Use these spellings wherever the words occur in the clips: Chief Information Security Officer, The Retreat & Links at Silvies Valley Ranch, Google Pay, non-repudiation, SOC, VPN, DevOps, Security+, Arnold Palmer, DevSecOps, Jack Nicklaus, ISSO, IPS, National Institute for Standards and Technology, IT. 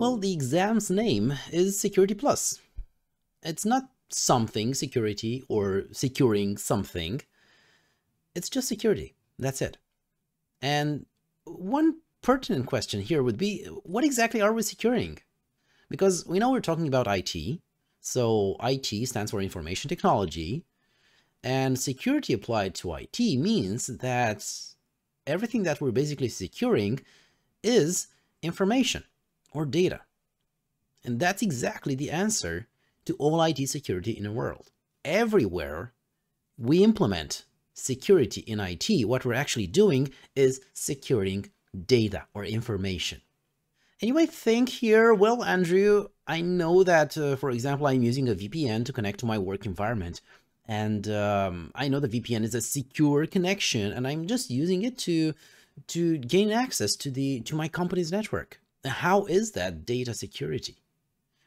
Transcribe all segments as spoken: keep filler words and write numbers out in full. Well, the exam's name is Security+. It's not something security or securing something. It's just security. That's it. And one pertinent question here would be, what exactly are we securing? Because we know we're talking about I T. So I T stands for information technology, and security applied to I T means that everything that we're basically securing is information or data. And that's exactly the answer to all I T security in the world. Everywhere we implement security in I T, what we're actually doing is securing data or information. And you might think here, well, Andrew, I know that, uh, for example, I'm using a V P N to connect to my work environment. And um, I know the V P N is a secure connection, and I'm just using it to, to gain access to, the, to my company's network. How is that data security?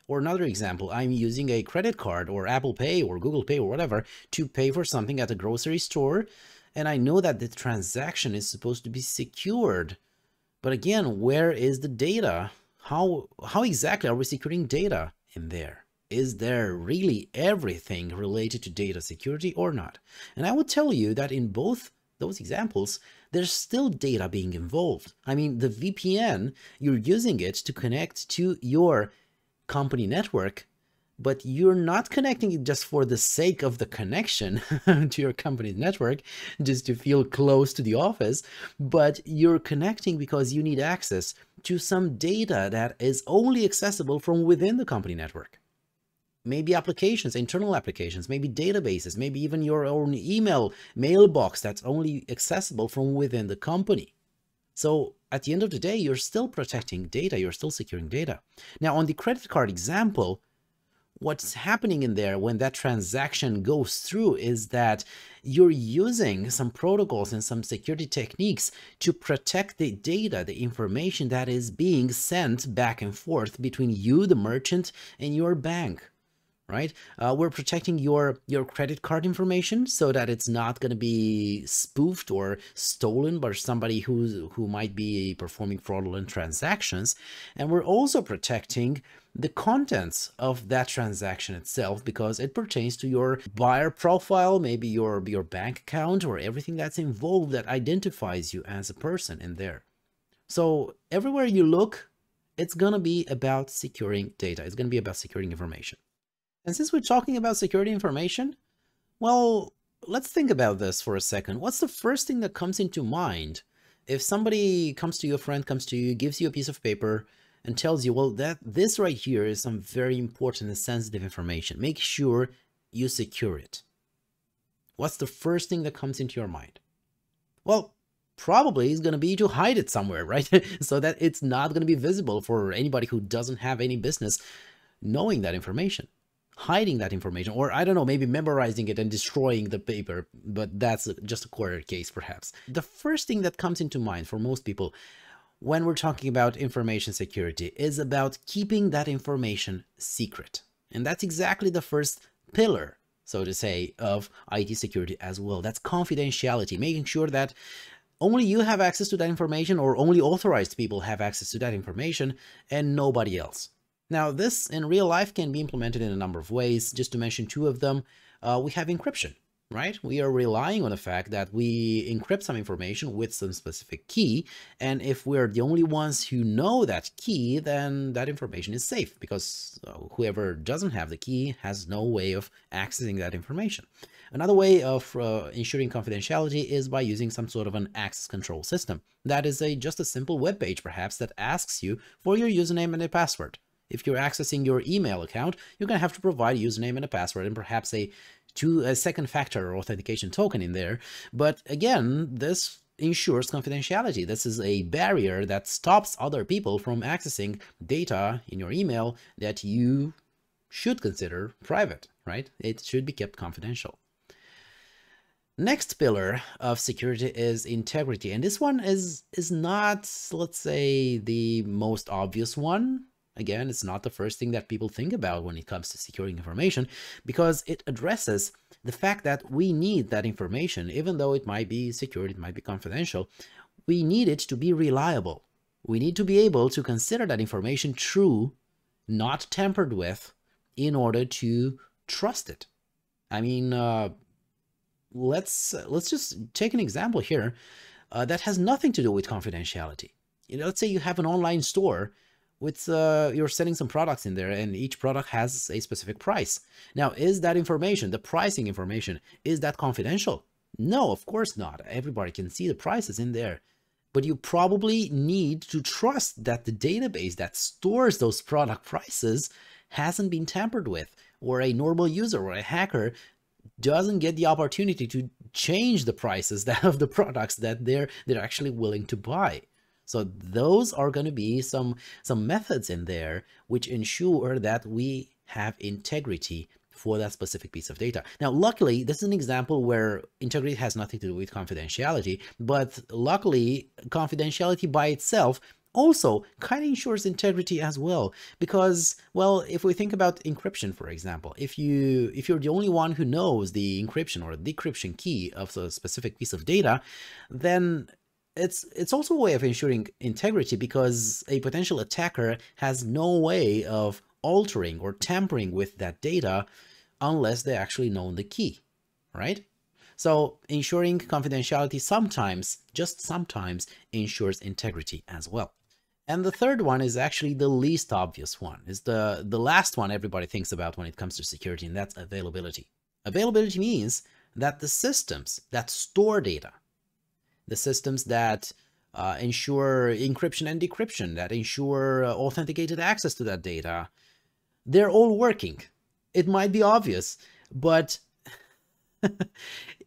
Or another example, I'm using a credit card or Apple Pay or Google Pay or whatever to pay for something at a grocery store. And I know that the transaction is supposed to be secured. But again, where is the data? How, how exactly are we securing data in there? Is there really everything related to data security or not? And I would tell you that in both those examples, there's still data being involved. I mean, the V P N, you're using it to connect to your company network, but you're not connecting it just for the sake of the connection to your company's network, just to feel close to the office, but you're connecting because you need access to some data that is only accessible from within the company network. Maybe applications, internal applications, maybe databases, maybe even your own email mailbox that's only accessible from within the company. So at the end of the day, you're still protecting data, you're still securing data. Now, on the credit card example, what's happening in there when that transaction goes through is that you're using some protocols and some security techniques to protect the data, the information that is being sent back and forth between you, the merchant, and your bank, right? Uh, we're protecting your, your credit card information so that it's not going to be spoofed or stolen by somebody who's, who might be performing fraudulent transactions. And we're also protecting the contents of that transaction itself, because it pertains to your buyer profile, maybe your, your bank account, or everything that's involved that identifies you as a person in there. So everywhere you look, it's going to be about securing data. It's going to be about securing information. And since we're talking about security information, well, let's think about this for a second. What's the first thing that comes into mind if somebody comes to you, a friend comes to you, gives you a piece of paper and tells you, well, that this right here is some very important and sensitive information. Make sure you secure it. What's the first thing that comes into your mind? Well, probably is going to be to hide it somewhere, right? So that it's not going to be visible for anybody who doesn't have any business knowing that information. Hiding that information, or I don't know, maybe memorizing it and destroying the paper, but that's just a quarter case perhaps. The first thing that comes into mind for most people when we're talking about information security is about keeping that information secret. And that's exactly the first pillar, so to say, of I T security as well. That's confidentiality, making sure that only you have access to that information, or only authorized people have access to that information and nobody else. Now, this in real life can be implemented in a number of ways. Just to mention two of them, uh, we have encryption, right? We are relying on the fact that we encrypt some information with some specific key. And if we're the only ones who know that key, then that information is safe, because uh, whoever doesn't have the key has no way of accessing that information. Another way of uh, ensuring confidentiality is by using some sort of an access control system. That is a, just a simple web page, perhaps, that asks you for your username and a password. If you're accessing your email account, you're going to have to provide a username and a password, and perhaps a, two, a second factor authentication token in there. But again, this ensures confidentiality. This is a barrier that stops other people from accessing data in your email that you should consider private, right? It should be kept confidential. Next pillar of security is integrity. And this one is, is not, let's say, the most obvious one. Again, it's not the first thing that people think about when it comes to securing information, because it addresses the fact that we need that information, even though it might be secured, it might be confidential. We need it to be reliable. we need to be able to consider that information true, not tampered with, in order to trust it. I mean, uh, let's let's just take an example here uh, that has nothing to do with confidentiality. You know, let's say you have an online store with uh, you're selling some products in there, and each product has a specific price. Now, is that information, the pricing information, is that confidential? No, of course not. Everybody can see the prices in there. But you probably need to trust that the database that stores those product prices hasn't been tampered with, or a normal user or a hacker doesn't get the opportunity to change the prices that of the products that they're they're actually willing to buy. So those are going to be some some methods in there which ensure that we have integrity for that specific piece of data. Now, luckily, this is an example where integrity has nothing to do with confidentiality, but luckily, confidentiality by itself also kind of ensures integrity as well, because, well, if we think about encryption, for example, if you if you're the only one who knows the encryption or decryption key of a specific piece of data, then It's, it's also a way of ensuring integrity, because a potential attacker has no way of altering or tampering with that data unless they actually know the key, right? So ensuring confidentiality sometimes, just sometimes, ensures integrity as well. And the third one is actually the least obvious one. It's the, the last one everybody thinks about when it comes to security, and that's availability. Availability means that the systems that store data, the systems that uh, ensure encryption and decryption, that ensure uh, authenticated access to that data, they're all working. It might be obvious, but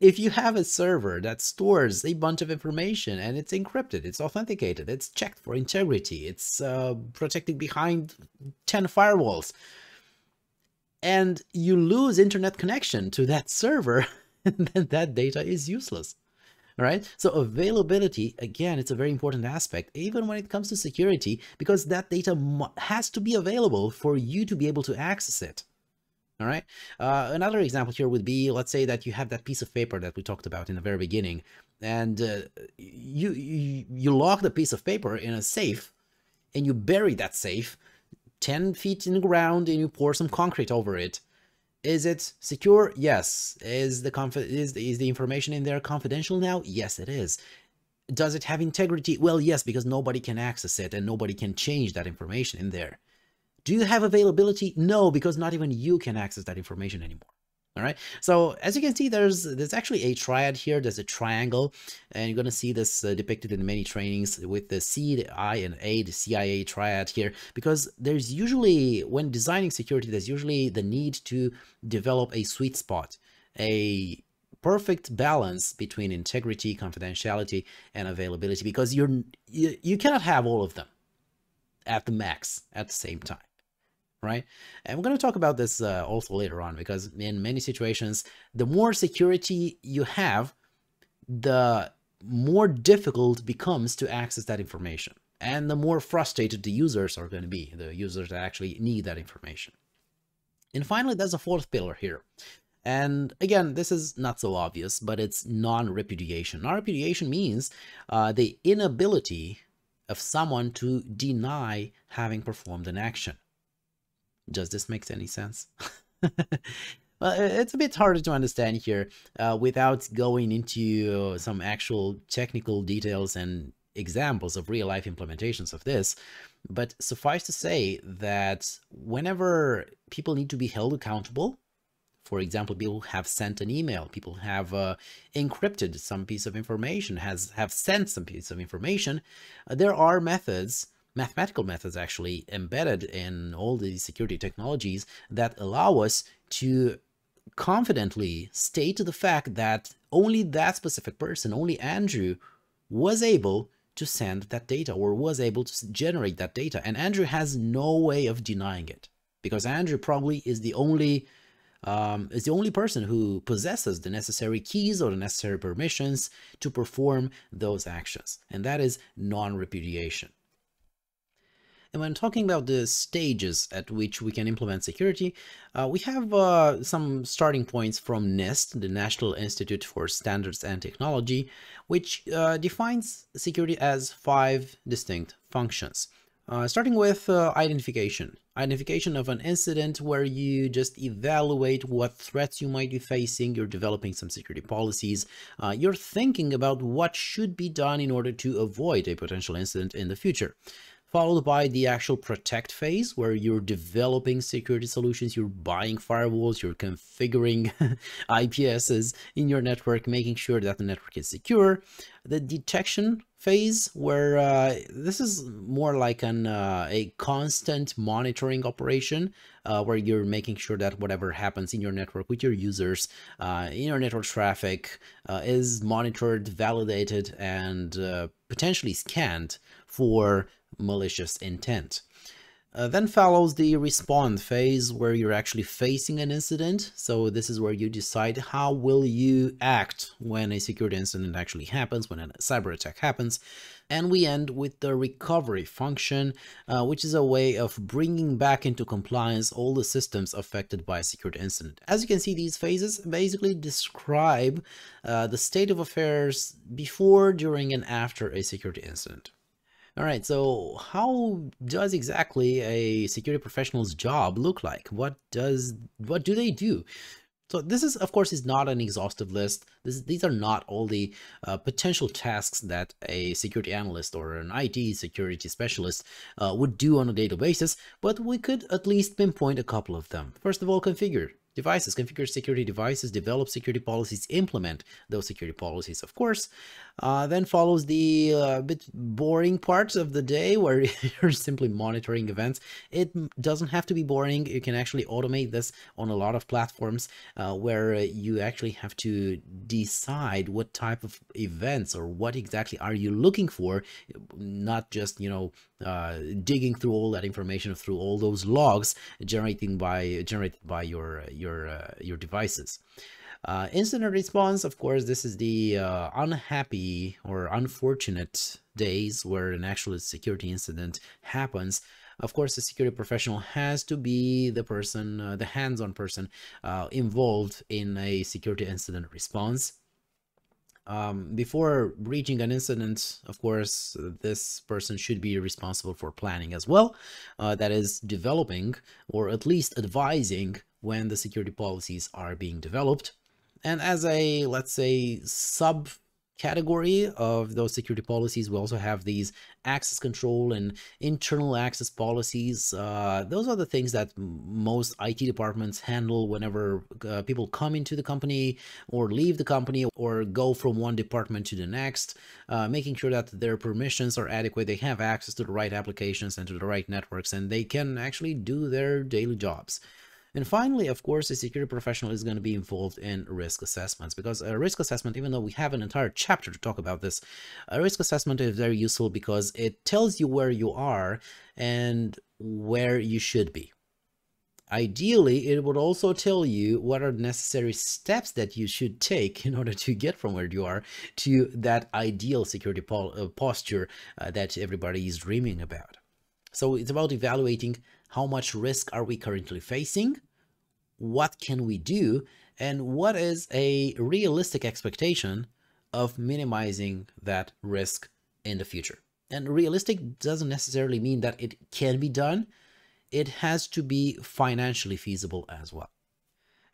if you have a server that stores a bunch of information and it's encrypted, it's authenticated, it's checked for integrity, it's uh, protected behind ten firewalls, and you lose internet connection to that server, then that data is useless. Right? So availability, again, it's a very important aspect, even when it comes to security, because that data has to be available for you to be able to access it. All right. Uh, another example here would be, let's say that you have that piece of paper that we talked about in the very beginning, and uh, you, you, you lock the piece of paper in a safe, and you bury that safe ten feet in the ground, and you pour some concrete over it. Is it secure? Yes. Is the conf is the, is the information in there confidential now? Yes, it is. Does it have integrity? Well, yes, because nobody can access it and nobody can change that information in there. Do you have availability? No, because not even you can access that information anymore. All right. So as you can see, there's there's actually a triad here. There's a triangle, and you're going to see this uh, depicted in many trainings with the C, the I, and A, the C I A triad here, because there's usually, when designing security, there's usually the need to develop a sweet spot, a perfect balance between integrity, confidentiality, and availability, because you're you, you cannot have all of them at the max at the same time. Right? And we're going to talk about this uh, also later on, because in many situations, the more security you have, the more difficult it becomes to access that information, and the more frustrated the users are going to be, the users that actually need that information. And finally, there's a fourth pillar here. And again, this is not so obvious, but it's non-repudiation. Non-repudiation means uh, the inability of someone to deny having performed an action. Does this make any sense? Well, it's a bit harder to understand here uh, without going into some actual technical details and examples of real-life implementations of this. But suffice to say that whenever people need to be held accountable, for example, people have sent an email, people have uh, encrypted some piece of information, has have sent some piece of information, uh, there are methods, mathematical methods actually, embedded in all the security technologies that allow us to confidently state the fact that only that specific person, only Andrew, was able to send that data or was able to generate that data. And Andrew has no way of denying it, because Andrew probably is the only um, is the only person who possesses the necessary keys or the necessary permissions to perform those actions. And that is non-repudiation. And when talking about the stages at which we can implement security, uh, we have uh, some starting points from NIST, the National Institute for Standards and Technology, which uh, defines security as five distinct functions. Uh, starting with uh, identification. Identification of an incident, where you just evaluate what threats you might be facing, you're developing some security policies, uh, you're thinking about what should be done in order to avoid a potential incident in the future. Followed by the actual protect phase, where you're developing security solutions, you're buying firewalls, you're configuring I P Ss in your network, making sure that the network is secure. The detection phase, where uh, this is more like an uh, a constant monitoring operation, uh, where you're making sure that whatever happens in your network with your users, uh, in your network traffic, uh, is monitored, validated, and uh, potentially scanned for malicious intent. Uh, then follows the respond phase, where you're actually facing an incident. So this is where you decide how will you act when a security incident actually happens, when a cyber attack happens. And we end with the recovery function, uh, which is a way of bringing back into compliance all the systems affected by a security incident. As you can see, these phases basically describe uh, the state of affairs before, during, and after a security incident. All right, so how does exactly a security professional's job look like? What does, what do they do? So this is, of course, is not an exhaustive list. This, these are not all the uh, potential tasks that a security analyst or an I T security specialist uh, would do on a daily basis, but we could at least pinpoint a couple of them. First of all, configure devices, configure security devices, develop security policies, implement those security policies, of course. Uh, then follows the uh, bit boring parts of the day, where you're simply monitoring events. It doesn't have to be boring. You can actually automate this on a lot of platforms, uh, where you actually have to decide what type of events or what exactly are you looking for, not just, you know, uh, digging through all that information through all those logs generating by generated by your your uh, your devices. Uh, incident response, of course, this is the uh, unhappy or unfortunate days where an actual security incident happens. Of course, the security professional has to be the person, uh, the hands-on person uh, involved in a security incident response. Um, before reaching an incident, of course, this person should be responsible for planning as well. Uh, that is, developing or at least advising when the security policies are being developed. And as a, let's say, subcategory of those security policies, we also have these access control and internal access policies. Uh, those are the things that most I T departments handle whenever uh, people come into the company or leave the company or go from one department to the next, uh, making sure that their permissions are adequate, they have access to the right applications and to the right networks, and they can actually do their daily jobs. And finally, of course, a security professional is going to be involved in risk assessments, because a risk assessment, even though we have an entire chapter to talk about this, a risk assessment is very useful because it tells you where you are and where you should be. Ideally, it would also tell you what are the necessary steps that you should take in order to get from where you are to that ideal security posture uh, that everybody is dreaming about. So it's about evaluating how much risk are we currently facing, what can we do, and what is a realistic expectation of minimizing that risk in the future. And realistic doesn't necessarily mean that it can be done. It has to be financially feasible as well.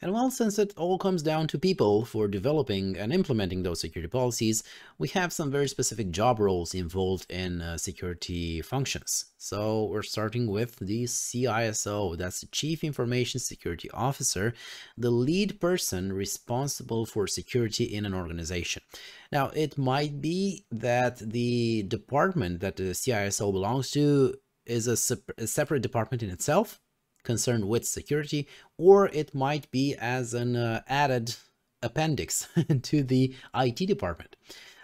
And well, since it all comes down to people for developing and implementing those security policies, we have some very specific job roles involved in uh, security functions. So we're starting with the C I S O, that's the Chief Information Security Officer, the lead person responsible for security in an organization. Now, it might be that the department that the C I S O belongs to is a, sep a separate department in itself, concerned with security, or it might be as an uh, added appendix to the I T department.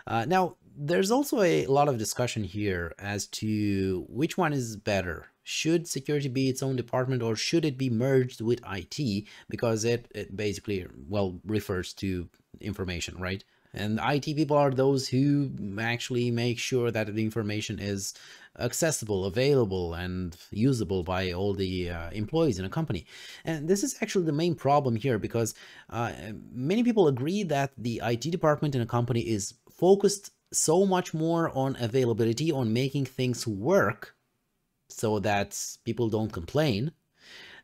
Uh, now, there's also a lot of discussion here as to which one is better. Should security be its own department, or should it be merged with I T, because it, it basically, well, refers to information, right? And I T people are those who actually make sure that the information is accessible, available, and usable by all the uh, employees in a company. And this is actually the main problem here, because uh, many people agree that the I T department in a company is focused so much more on availability, on making things work so that people don't complain,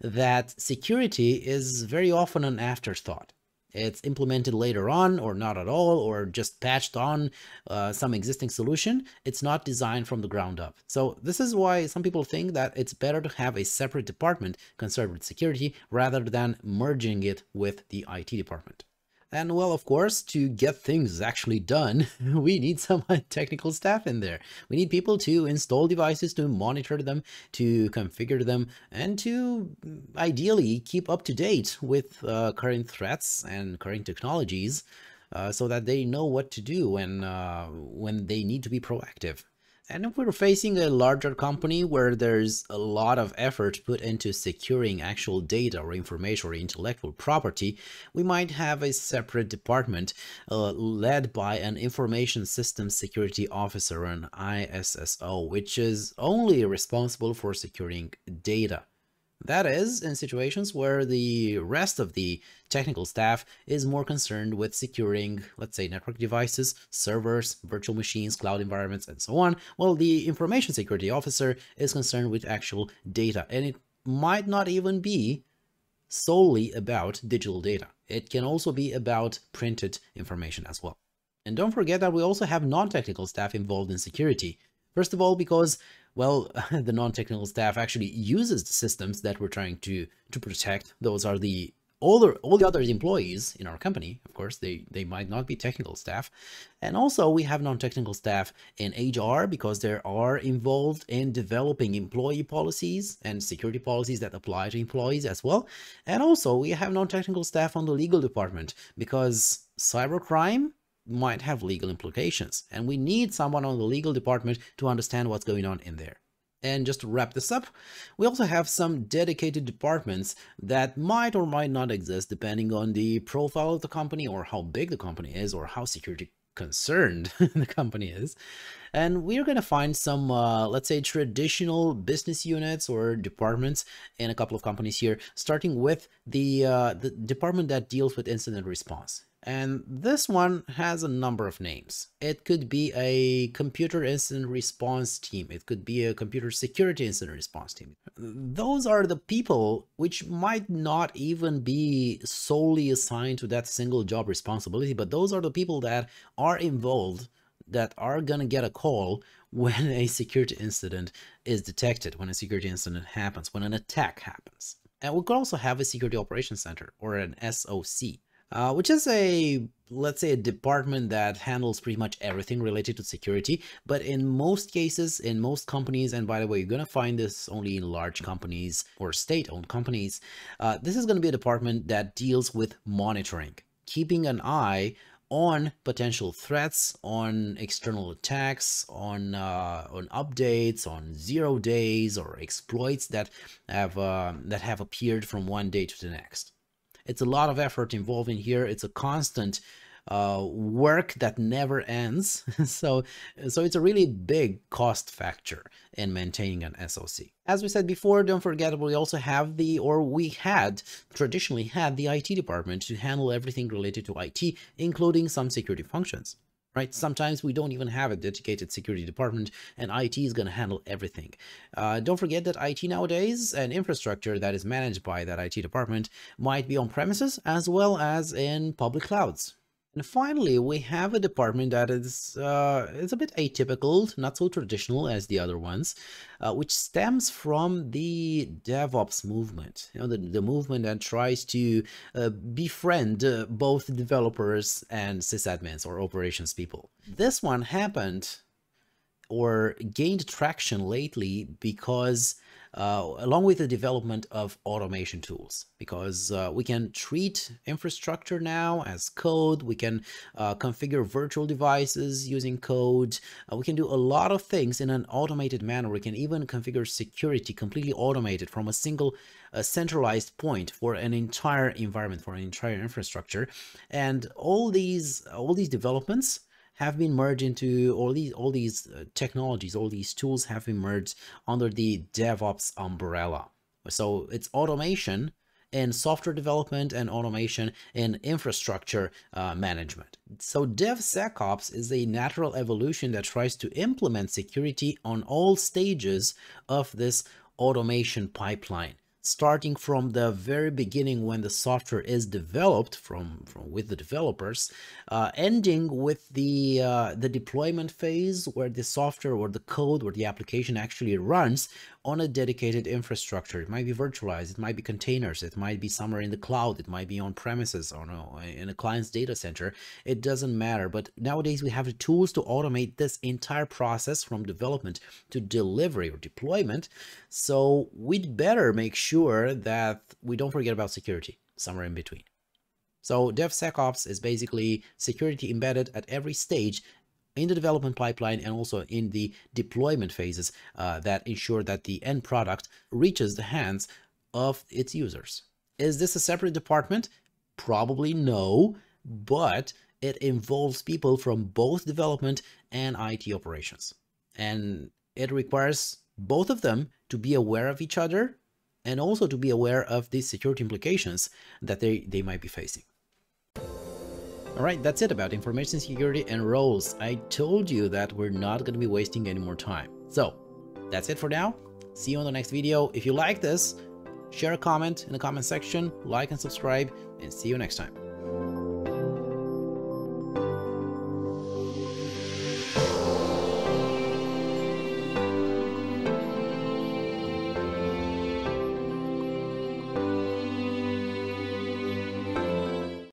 that security is very often an afterthought. It's implemented later on, or not at all, or just patched on uh, some existing solution. It's not designed from the ground up. So this is why some people think that it's better to have a separate department concerned with security rather than merging it with the I T department. And well, of course, to get things actually done, we need some technical staff in there. We need people to install devices, to monitor them, to configure them, and to ideally keep up to date with uh, current threats and current technologies uh, so that they know what to do when, uh, when they need to be proactive. And if we're facing a larger company where there's a lot of effort put into securing actual data or information or intellectual property, we might have a separate department uh, led by an Information System Security Officer, an I S S O, which is only responsible for securing data. That is, in situations where the rest of the technical staff is more concerned with securing, let's say, network devices, servers, virtual machines, cloud environments, and so on, well, the Information Security Officer is concerned with actual data, and it might not even be solely about digital data. It can also be about printed information as well. And don't forget that we also have non-technical staff involved in security. First of all, because, well, the non-technical staff actually uses the systems that we're trying to, to protect. Those are the all, the all the other employees in our company. Of course, they, they might not be technical staff. And also, we have non-technical staff in H R, because they are involved in developing employee policies and security policies that apply to employees as well. And also, we have non-technical staff on the legal department, because cybercrime might have legal implications, and we need someone on the legal department to understand what's going on in there. And just to wrap this up, we also have some dedicated departments that might or might not exist depending on the profile of the company, or how big the company is, or how security concerned the company is. And we're going to find some, uh, let's say, traditional business units or departments in a couple of companies here, starting with the, uh, the department that deals with incident response. And this one has a number of names. It could be a computer incident response team. It could be a computer security incident response team. Those are the people which might not even be solely assigned to that single job responsibility, but those are the people that are involved, that are going to get a call when a security incident is detected, when a security incident happens, when an attack happens. And we could also have a security operations center, or an S O C. Uh, which is a, let's say, a department that handles pretty much everything related to security. But in most cases, in most companies, and by the way, you're going to find this only in large companies or state-owned companies, uh, this is going to be a department that deals with monitoring, keeping an eye on potential threats, on external attacks, on uh, on updates, on zero days, or exploits that have uh, that have appeared from one day to the next. It's a lot of effort involved in here. It's a constant uh, work that never ends. so, so it's a really big cost factor in maintaining an S O C. As we said before, don't forget, we also have the, or we had traditionally had the I T department to handle everything related to I T, including some security functions, right? Sometimes we don't even have a dedicated security department, and I T is going to handle everything. Uh, don't forget that I T nowadays, and infrastructure that is managed by that I T department, might be on premises as well as in public clouds. And finally, we have a department that is uh, it's a bit atypical, not so traditional as the other ones, uh, which stems from the DevOps movement, you know, the, the movement that tries to uh, befriend uh, both developers and sysadmins or operations people. This one happened or gained traction lately because uh, along with the development of automation tools, because uh, we can treat infrastructure now as code, we can uh, configure virtual devices using code, uh, we can do a lot of things in an automated manner. We can even configure security completely automated from a single uh, centralized point for an entire environment, for an entire infrastructure. And all these, all these developments have been merged into all these, all these technologies, all these tools have been merged under the DevOps umbrella. So it's automation in software development and automation in infrastructure uh, management. So DevSecOps is a natural evolution that tries to implement security on all stages of this automation pipeline, starting from the very beginning when the software is developed from, from with the developers, uh, ending with the, uh, the deployment phase where the software or the code or the application actually runs on a dedicated infrastructure. It might be virtualized, it might be containers, it might be somewhere in the cloud, it might be on premises or no, in a client's data center. It doesn't matter. But nowadays we have the tools to automate this entire process from development to delivery or deployment. So we'd better make sure sure that we don't forget about security somewhere in between. So DevSecOps is basically security embedded at every stage in the development pipeline and also in the deployment phases uh, that ensure that the end product reaches the hands of its users. Is this a separate department? Probably no, but it involves people from both development and I T operations. And it requires both of them to be aware of each other and also to be aware of the security implications that they, they might be facing. All right, that's it about information security and roles. I told you that we're not going to be wasting any more time. So that's it for now. See you on the next video. If you like this, share a comment in the comment section, like and subscribe, and see you next time.